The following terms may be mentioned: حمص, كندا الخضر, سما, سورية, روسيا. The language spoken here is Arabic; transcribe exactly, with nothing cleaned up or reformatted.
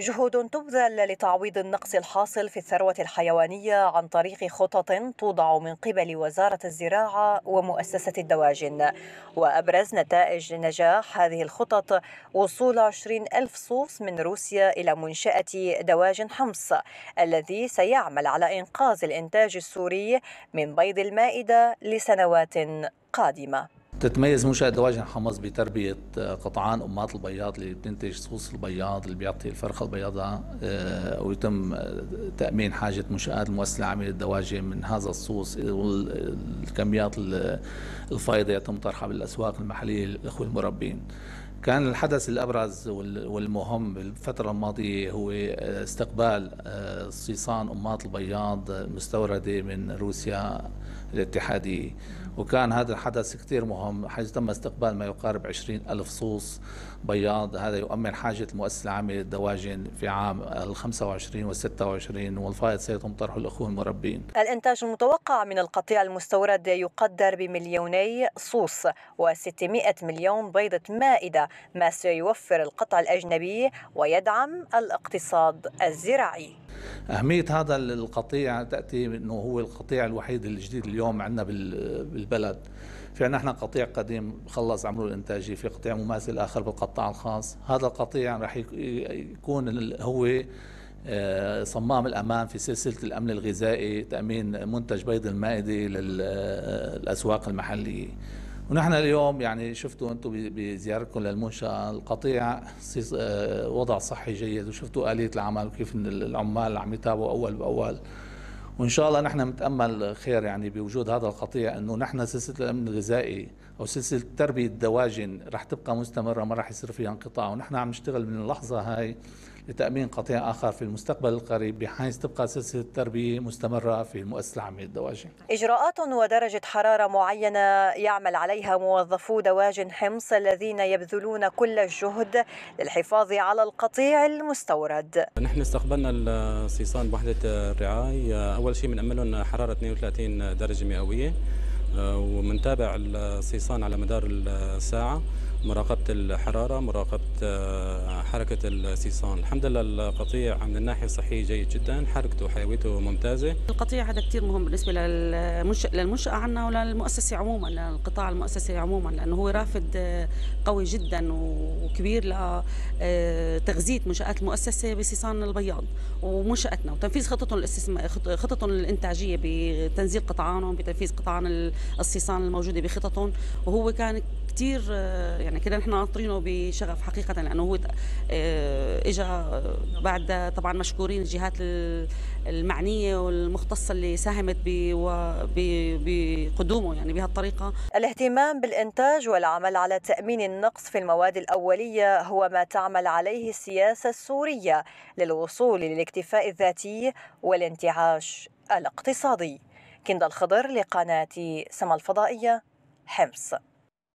جهود تبذل لتعويض النقص الحاصل في الثروة الحيوانية عن طريق خطط توضع من قبل وزارة الزراعة ومؤسسة الدواجن. وأبرز نتائج نجاح هذه الخطط وصول عشرين ألف صوف من روسيا إلى منشأة دواجن حمص الذي سيعمل على إنقاذ الإنتاج السوري من بيض المائدة لسنوات قادمة. تتميز منشأة دواجن حمص بتربية قطعان أمهات البياض اللي بتنتج صوص البياض اللي بيعطي الفرخة البياضة، ويتم تأمين حاجة منشآت المؤسسة العامة للدواجن من هذا الصوص، والكميات الفائضة يتم طرحها بالأسواق المحلية للإخوة المربين. كان الحدث الأبرز والمهم بالفترة الماضية هو استقبال صيصان أمهات البياض المستوردة من روسيا الاتحادية، وكان هذا الحدث كثير مهم حيث تم استقبال ما يقارب عشرين ألف صوص بياض. هذا يؤمن حاجة المؤسسة العامة للدواجن في عام الخمسة وعشرين والستة وعشرين، والفائض سيتم طرحه الأخوة المربين. الإنتاج المتوقع من القطيع المستورد يقدر بمليوني صوص وستمائة مليون بيضة مائدة، ما سيوفر القطع الأجنبي ويدعم الاقتصاد الزراعي. أهمية هذا القطيع تأتي أنه هو القطيع الوحيد الجديد اليوم عندنا بالبلد. في عندنا احنا قطيع قديم خلص عمره الانتاجي، في قطيع مماثل آخر بالقطاع الخاص. هذا القطيع راح يكون هو صمام الأمان في سلسلة الأمن الغذائي، تأمين منتج بيض المائدة للأسواق المحلية. ونحن اليوم يعني شفتوا انتم بزيارتكم للمنشأة القطيع وضع صحي جيد، وشفتوا آلية العمل وكيف العمال عم يتابعوا أول بأول، وإن شاء الله نحن متأمل خير يعني بوجود هذا القطيع. أنه نحن سلسلة الأمن الغذائي أو سلسلة تربية الدواجن رح تبقى مستمرة، ما رح يصير فيها انقطاع، ونحن عم نشتغل من اللحظة هاي لتأمين قطيع آخر في المستقبل القريب بحيث تبقى سلسلة التربية مستمرة في المؤسسة العامة للدواجن. إجراءات ودرجة حرارة معينة يعمل عليها موظفو دواجن حمص الذين يبذلون كل الجهد للحفاظ على القطيع المستورد. نحن استقبلنا الصيصان بوحدة الرعاية، أول شيء بنأمن لهم حرارة اثنين وثلاثين درجة مئوية، ومنتابع الصيصان على مدار الساعة، مراقبة الحرارة، مراقبة حركة الصيصان. الحمد لله القطيع من الناحية الصحية جيد جدا، حركته وحيويته ممتازة. القطيع هذا كثير مهم بالنسبة للمنشأة عنا وللمؤسسة عموما، للقطاع المؤسسي عموما، لأنه هو رافد قوي جدا وكبير لتغذية منشآت المؤسسة بصيصان البياض ومنشأتنا، وتنفيذ خططهم الاستثمار خططهم الإنتاجية بتنزيل قطعانهم، بتنفيذ قطعان الصيصان الموجودة بخططهم. وهو كان كثير يعني كده نحن ناطرينه بشغف حقيقة، لأنه هو إجا بعد طبعا مشكورين الجهات المعنية والمختصة اللي ساهمت بقدومه يعني بهالطريقة. الاهتمام بالإنتاج والعمل على تأمين النقص في المواد الأولية هو ما تعمل عليه السياسة السورية للوصول للاكتفاء الذاتي والانتعاش الاقتصادي. كندا الخضر لقناة سما الفضائية، حمص.